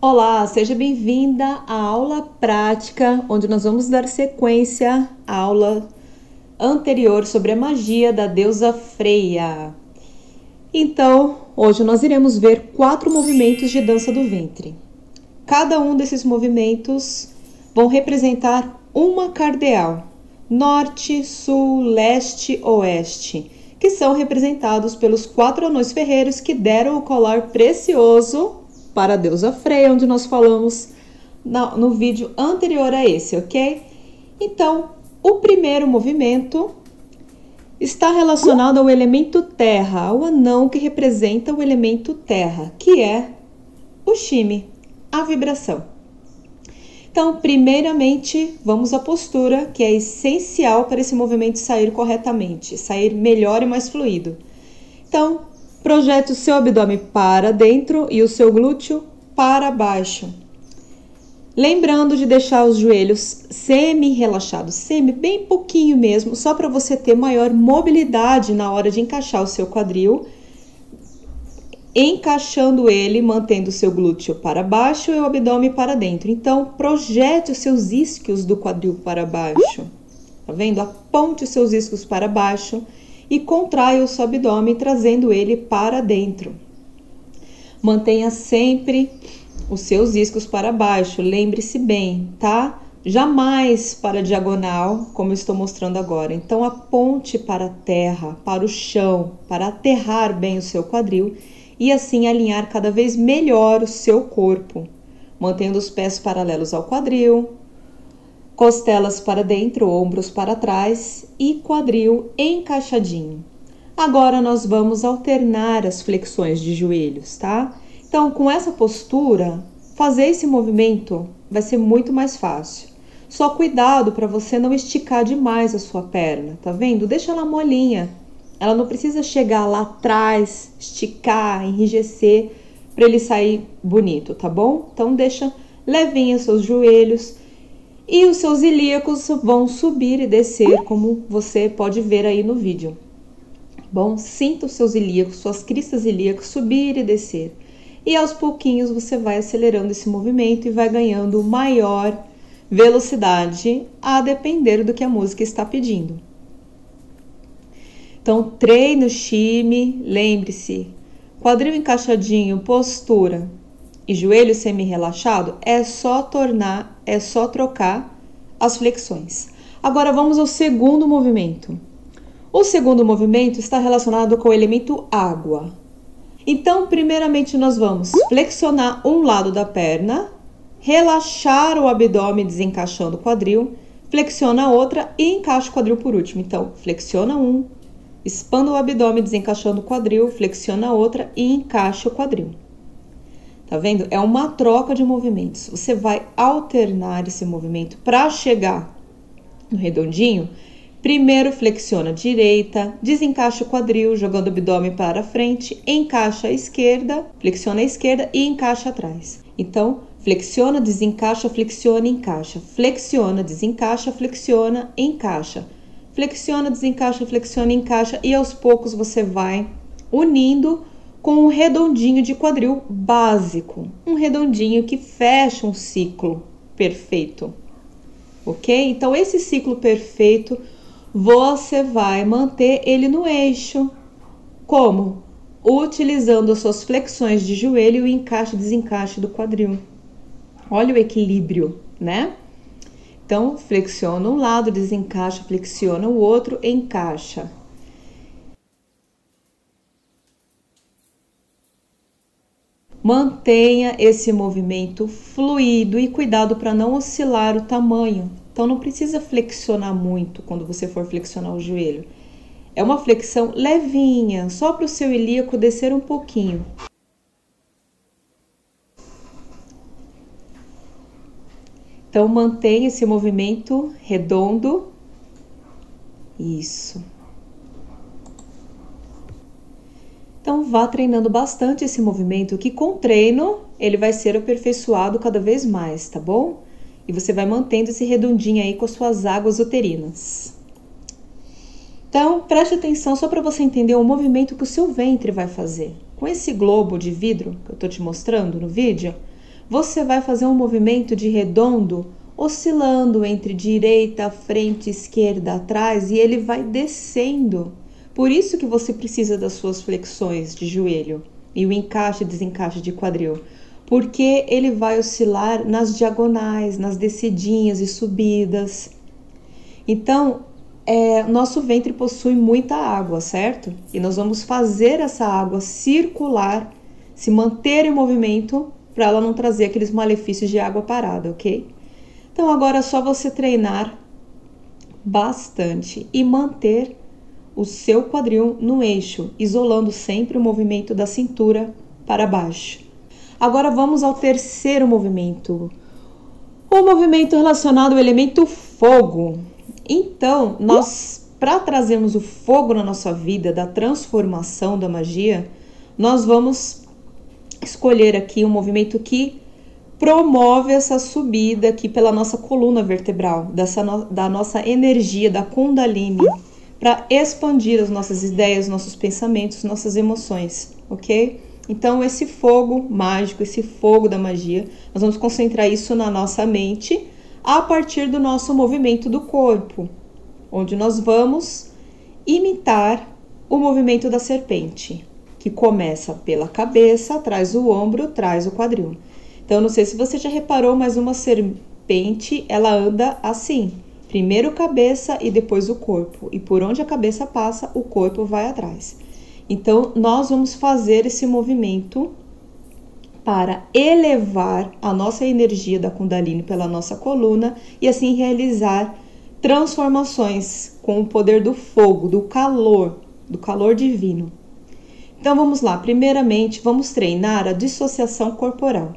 Olá, seja bem-vinda à aula prática, onde nós vamos dar sequência à aula anterior sobre a magia da deusa Freya. Então, hoje nós iremos ver 4 movimentos de dança do ventre. Cada um desses movimentos vão representar uma cardeal, norte, sul, leste, oeste, que são representados pelos 4 anões ferreiros que deram o colar precioso para a deusa Freya, onde nós falamos no vídeo anterior a esse, ok? Então, o primeiro movimento está relacionado ao elemento terra, ao anão que representa o elemento terra, que é o shime, a vibração. Então, primeiramente, vamos à postura, que é essencial para esse movimento sair corretamente, sair melhor e mais fluido. Então, projete o seu abdômen para dentro e o seu glúteo para baixo. Lembrando de deixar os joelhos semi-relaxados, bem pouquinho mesmo, só para você ter maior mobilidade na hora de encaixar o seu quadril. Encaixando ele, mantendo o seu glúteo para baixo e o abdômen para dentro. Então, projete os seus isquios do quadril para baixo. Tá vendo? Aponte os seus isquios para baixo e contraia o seu abdômen, trazendo ele para dentro. Mantenha sempre os seus isquios para baixo, lembre-se bem, tá? Jamais para a diagonal, como eu estou mostrando agora. Então, aponte para a terra, para o chão, para aterrar bem o seu quadril e assim alinhar cada vez melhor o seu corpo, mantendo os pés paralelos ao quadril, costelas para dentro, ombros para trás e quadril encaixadinho. Agora nós vamos alternar as flexões de joelhos, tá? Então, com essa postura, fazer esse movimento vai ser muito mais fácil. Só cuidado para você não esticar demais a sua perna, tá vendo? Deixa ela molinha. Ela não precisa chegar lá atrás, esticar, enrijecer para ele sair bonito, tá bom? Então, deixa levinha seus joelhos. E os seus ilíacos vão subir e descer, como você pode ver aí no vídeo. Bom, sinta os seus ilíacos, suas cristas ilíacas subir e descer. E aos pouquinhos você vai acelerando esse movimento e vai ganhando maior velocidade, a depender do que a música está pedindo. Então, treine o shime, lembre-se, quadril encaixadinho, postura e joelho semi-relaxado, é só trocar as flexões. Agora vamos ao segundo movimento. O segundo movimento está relacionado com o elemento água. Então, primeiramente nós vamos flexionar um lado da perna, relaxar o abdômen desencaixando o quadril, flexiona a outra e encaixa o quadril por último. Então, flexiona um, expanda o abdômen desencaixando o quadril, flexiona a outra e encaixa o quadril. Tá vendo? É uma troca de movimentos. Você vai alternar esse movimento para chegar no redondinho. Primeiro flexiona a direita, desencaixa o quadril, jogando o abdômen para frente, encaixa a esquerda, flexiona a esquerda e encaixa atrás. Então, flexiona, desencaixa, flexiona, encaixa. Flexiona, desencaixa, flexiona, encaixa. Flexiona, desencaixa, flexiona, encaixa e aos poucos você vai unindo com um redondinho de quadril básico, um redondinho que fecha um ciclo perfeito, ok? Então, esse ciclo perfeito, você vai manter ele no eixo, como? Utilizando as suas flexões de joelho e o encaixe e desencaixe do quadril. Olha o equilíbrio, né? Então, flexiona um lado, desencaixa, flexiona o outro, encaixa. Mantenha esse movimento fluido e cuidado para não oscilar o tamanho. Então, não precisa flexionar muito quando você for flexionar o joelho. É uma flexão levinha, só para o seu ilíaco descer um pouquinho. Então, mantenha esse movimento redondo. Isso. Então, vá treinando bastante esse movimento, que com treino ele vai ser aperfeiçoado cada vez mais, tá bom? E você vai mantendo esse redondinho aí com as suas águas uterinas. Então, preste atenção só para você entender o movimento que o seu ventre vai fazer. Com esse globo de vidro que eu tô te mostrando no vídeo, você vai fazer um movimento de redondo, oscilando entre direita, frente, esquerda, atrás, e ele vai descendo. Por isso que você precisa das suas flexões de joelho e o encaixe e desencaixe de quadril, porque ele vai oscilar nas diagonais, nas descidinhas e subidas. Então, nosso ventre possui muita água, certo? E nós vamos fazer essa água circular, se manter em movimento, para ela não trazer aqueles malefícios de água parada, ok? Então, agora é só você treinar bastante e manter o seu quadril no eixo, isolando sempre o movimento da cintura para baixo. Agora vamos ao terceiro movimento, o movimento relacionado ao elemento fogo. Então, nós, para trazermos o fogo na nossa vida, da transformação, da magia, nós vamos escolher aqui um movimento que promove essa subida aqui pela nossa coluna vertebral, da nossa energia, da Kundalini, para expandir as nossas ideias, nossos pensamentos, nossas emoções, ok? Então, esse fogo mágico, esse fogo da magia, nós vamos concentrar isso na nossa mente a partir do nosso movimento do corpo, onde nós vamos imitar o movimento da serpente, que começa pela cabeça, traz o ombro, traz o quadril. Então, não sei se você já reparou, mas uma serpente, ela anda assim. Primeiro cabeça e depois o corpo. E por onde a cabeça passa, o corpo vai atrás. Então, nós vamos fazer esse movimento para elevar a nossa energia da Kundalini pela nossa coluna e assim realizar transformações com o poder do fogo, do calor divino. Então, vamos lá. Primeiramente, vamos treinar a dissociação corporal.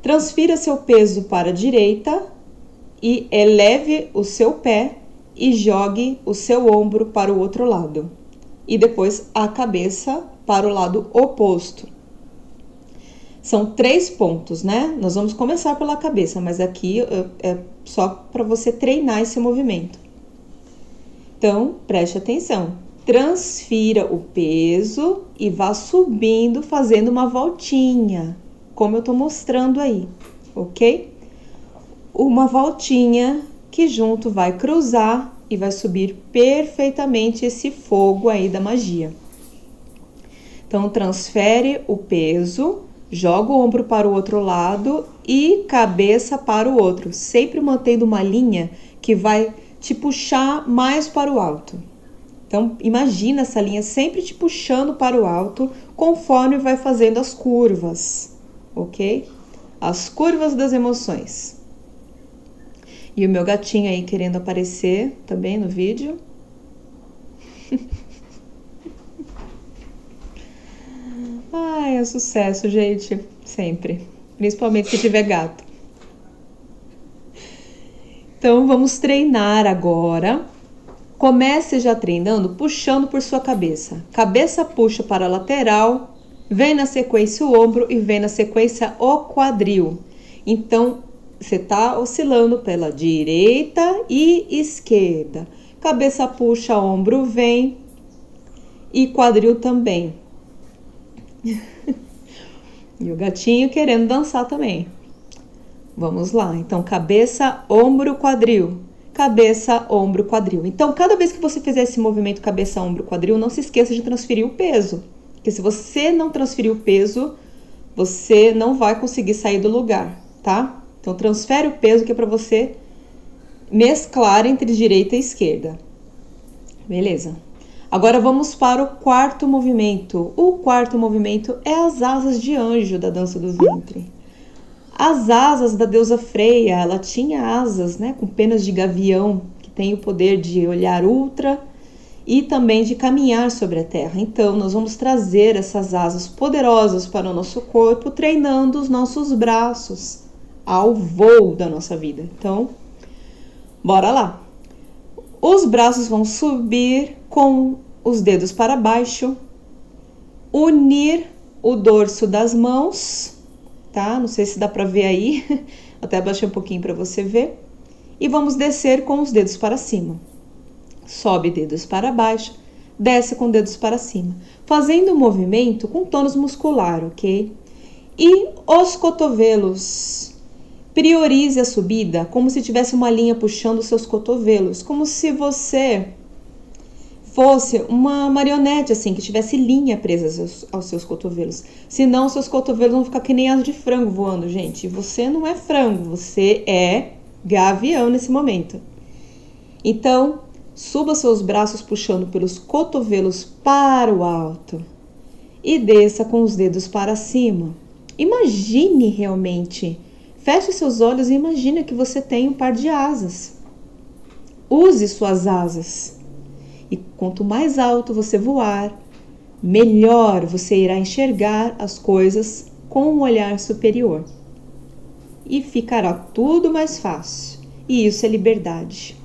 Transfira seu peso para a direita e eleve o seu pé e jogue o seu ombro para o outro lado. E depois a cabeça para o lado oposto. São 3 pontos, né? Nós vamos começar pela cabeça, mas aqui é só para você treinar esse movimento. Então, preste atenção. Transfira o peso e vá subindo, fazendo uma voltinha, como eu estou mostrando aí, ok? Uma voltinha que junto vai cruzar e vai subir perfeitamente esse fogo aí da magia. Então, transfere o peso, joga o ombro para o outro lado e cabeça para o outro, sempre mantendo uma linha que vai te puxar mais para o alto. Então, imagina essa linha sempre te puxando para o alto conforme vai fazendo as curvas, ok? As curvas das emoções. E o meu gatinho aí querendo aparecer também no vídeo. Ai, é sucesso, gente. Sempre. Principalmente se tiver gato. Então, vamos treinar agora. Comece já treinando, puxando por sua cabeça. Cabeça puxa para a lateral. Vem na sequência o ombro e vem na sequência o quadril. Então, você está oscilando pela direita e esquerda. Cabeça puxa, ombro vem e quadril também. E o gatinho querendo dançar também. Vamos lá. Então, cabeça, ombro, quadril. Cabeça, ombro, quadril. Então, cada vez que você fizer esse movimento cabeça, ombro, quadril, não se esqueça de transferir o peso. Porque se você não transferir o peso, você não vai conseguir sair do lugar, tá? Então, transfere o peso que é para você mesclar entre direita e esquerda. Beleza. Agora vamos para o quarto movimento. O quarto movimento é as asas de anjo da dança do ventre. As asas da deusa Freya, ela tinha asas, né, com penas de gavião, que tem o poder de olhar ultra e também de caminhar sobre a terra. Então, nós vamos trazer essas asas poderosas para o nosso corpo, treinando os nossos braços ao voo da nossa vida. Então, bora lá. Os braços vão subir com os dedos para baixo, unir o dorso das mãos, tá? Não sei se dá para ver aí, até abaixei um pouquinho para você ver. E vamos descer com os dedos para cima. Sobe dedos para baixo, desce com dedos para cima, fazendo um movimento com tônus muscular, ok? E os cotovelos. Priorize a subida como se tivesse uma linha puxando os seus cotovelos, como se você fosse uma marionete, assim, que tivesse linha presa aos seus cotovelos. Senão, seus cotovelos vão ficar que nem asa de frango voando, gente. Você não é frango, você é gavião nesse momento. Então, suba seus braços puxando pelos cotovelos para o alto e desça com os dedos para cima. Imagine realmente, feche seus olhos e imagine que você tem um par de asas. Use suas asas. E quanto mais alto você voar, melhor você irá enxergar as coisas com um olhar superior. E ficará tudo mais fácil. E isso é liberdade.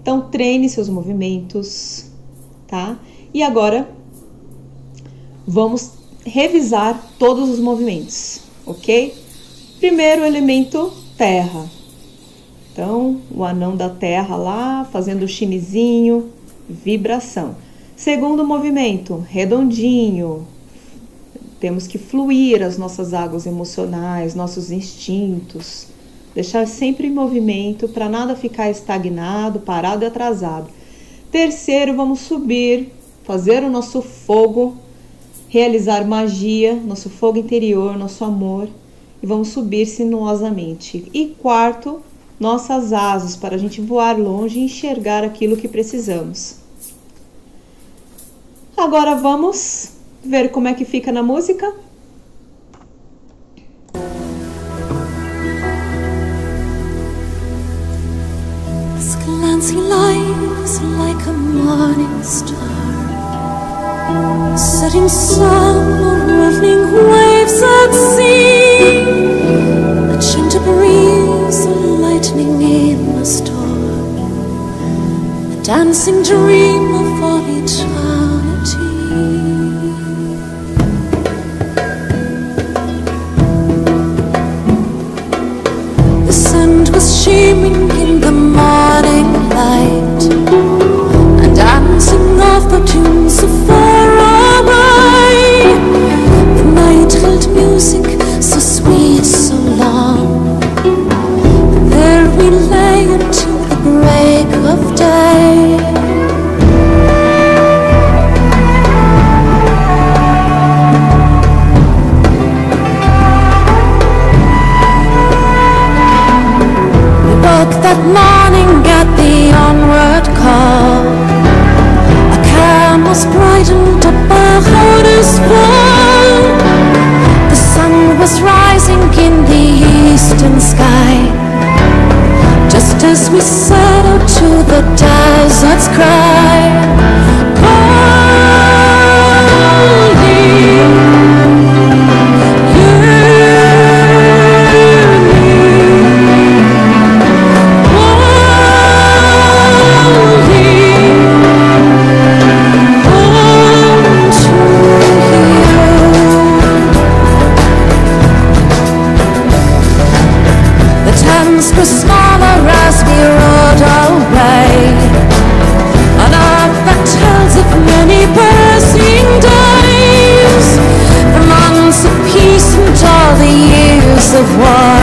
Então treine seus movimentos, tá? E agora vamos revisar todos os movimentos, ok? Primeiro elemento terra. Então, o anão da terra lá, fazendo o chimizinho, vibração. Segundo movimento, redondinho. Temos que fluir as nossas águas emocionais, nossos instintos. Deixar sempre em movimento, para nada ficar estagnado, parado e atrasado. Terceiro, vamos subir, fazer o nosso fogo, realizar magia, nosso fogo interior, nosso amor. E vamos subir sinuosamente. E quarto, nossas asas, para a gente voar longe e enxergar aquilo que precisamos. Agora vamos ver como é que fica na música. This glancing light is like a morning star, setting sun on ruffling waves at sea, a gentle breeze, lightning in the storm, a dancing dream of all eternity. The sun was shimmering in the morning light, and dancing of the tunes so far away. The night held music so sweet, so long. We lay until the break of day. We woke that morning at the onward call. Our camels brightened up our holders' fall. The sun was rising in the eastern sky, just as we set out to the desert's cry. Calling. Of war.